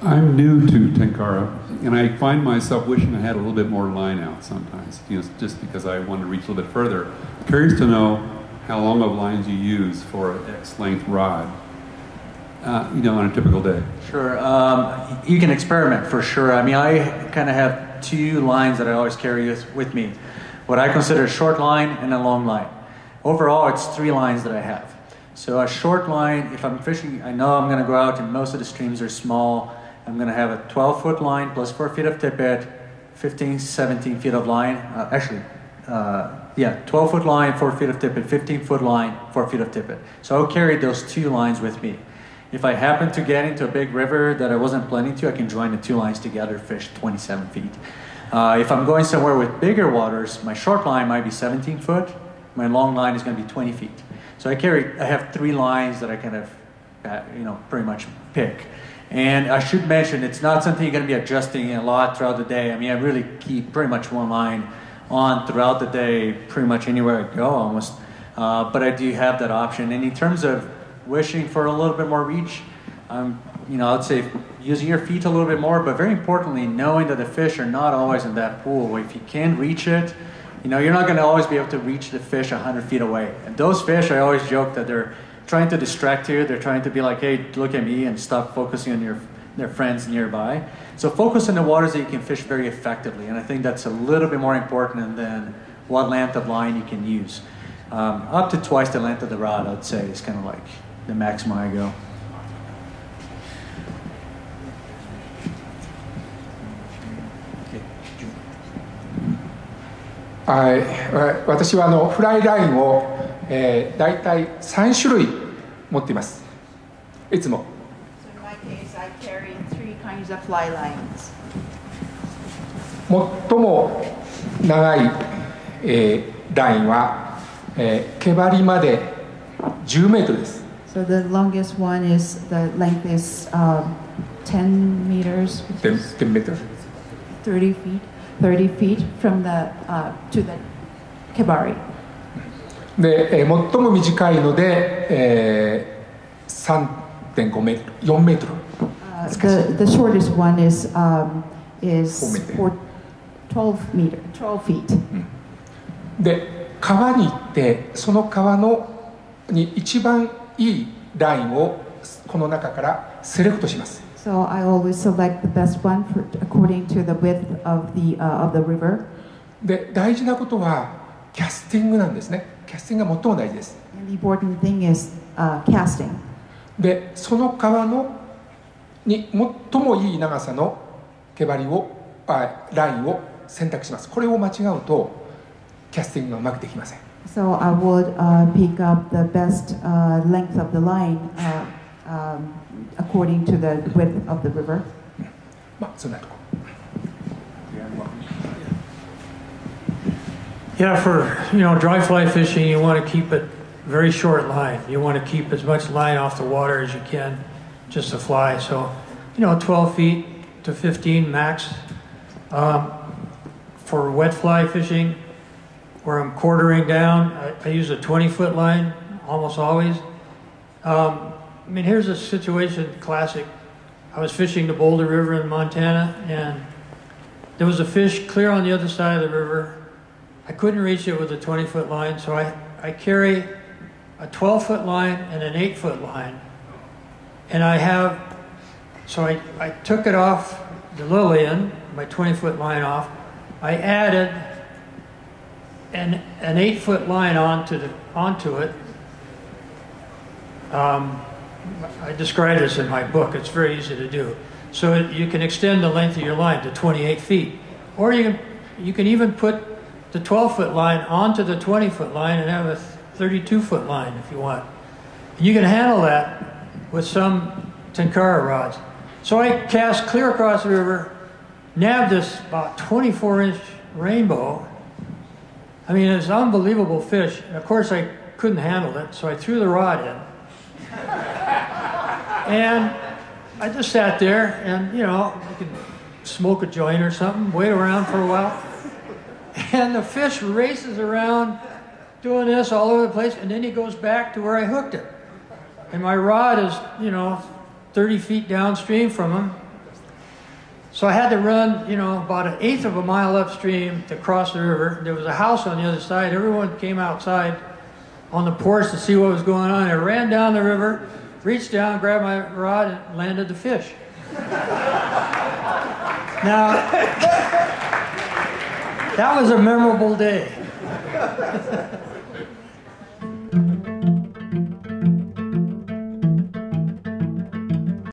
I'm new to Tenkara, and I find myself wishing I had a little bit more line out sometimes, you know, just because I want to reach a little bit further. I'm curious to know how long of lines you use for an X-length rod, you know, on a typical day. Sure. You can experiment for sure. I mean, I kind of have two lines that I always carry with me. What I consider a short line and a long line. Overall, it's three lines that I have. So a short line, if I'm fishing, I know I'm going to go out and most of the streams are small. I'm going to have a 12-foot line plus 4 feet of tippet, 15, 17 feet of line. 12-foot line, 4 feet of tippet, 15-foot line, 4 feet of tippet. So I'll carry those two lines with me. If I happen to get into a big river that I wasn't planning to, I can join the two lines together, fish 27 feet. If I'm going somewhere with bigger waters, my short line might be 17 foot. My long line is going to be 20 feet. So I have three lines that I kind of, pretty much pick. And I should mention, it's not something you're going to be adjusting a lot throughout the day. I mean, I really keep pretty much one line on throughout the day, pretty much anywhere I go almost. But I do have that option. And in terms of wishing for a little bit more reach, I'd say using your feet a little bit more, but very importantly, knowing that the fish are not always in that pool. If you can reach it, you're not going to always be able to reach the fish 100 feet away. And those fish, I always joke that they're trying to distract you. They're trying to be like, hey, look at me, and stop focusing on their friends nearby. So focus on the waters that you can fish very effectively. And I think that's a little bit more important than what length of line you can use. Up to twice the length of the rod, I'd say, is kind of like the maximum I go.私はフライラインを、だいたい3種類持っています。いつも。最も長い、ラインは、毛針まで10メートルです。So the longest one is the length is 10 meters. 10 meters. 30 feet. 30 feet from the to the kebari. で、最も短いので、3.5 メートル、4メートル。The shortest one is 12 feet. で、川に行ってその川のに一番いいラインをこの中からセレクトします。So I always select the best one according to the width of the river. で、大事なことはキャスティングなんですね。キャスティングが最も大事です。The important thing is casting. で、その川のに最もいい長さの毛針をラインを選択します。これを間違うとキャスティングがうまくできません。So I would pick up the best length of the line. According to the width of the river. Yeah, for dry fly fishing, you want to keep it very short line. You want to keep as much line off the water as you can, just to fly. So, 12 feet to 15 max. For wet fly fishing, where I'm quartering down, I use a 20-foot line almost always. I mean, here's a situation, classic. I was fishing the Boulder River in Montana, and there was a fish clear on the other side of the river. I couldn't reach it with a 20-foot line, so I carry a 12-foot line and an 8-foot line. And I took it off the Lillian, my 20-foot line off. I added an 8-foot line onto it. I describe this in my book. It's very easy to do. So you can extend the length of your line to 28 feet. Or you can even put the 12-foot line onto the 20-foot line and have a 32-foot line if you want. And you can handle that with some Tenkara rods. So I cast clear across the river, nabbed this about 24-inch rainbow. I mean, it's an unbelievable fish. And of course, I couldn't handle it, so I threw the rod in. And I just sat there and, you can smoke a joint or something, wait around for a while. And the fish races around doing this all over the place, and then he goes back to where I hooked it. And my rod is, 30 feet downstream from him. So I had to run, about an eighth of a mile upstream to cross the river. There was a house on the other side. Everyone came outside on the porch to see what was going on. I ran down the river, reached down, grabbed my rod, and landed the fish. Now, that was a memorable day.